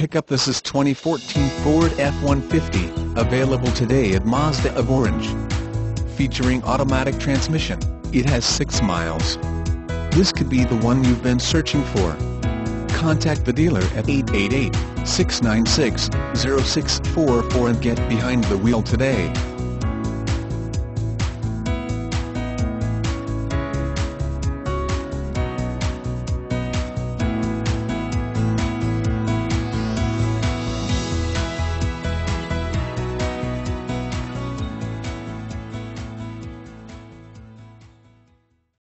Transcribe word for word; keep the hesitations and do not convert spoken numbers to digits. pick up this is twenty fourteen Ford F one fifty, available today at Mazda of Orange. Featuring automatic transmission, it has six miles. This could be the one you've been searching for. Contact the dealer at eight eight eight, six nine six, zero six four four and get behind the wheel today.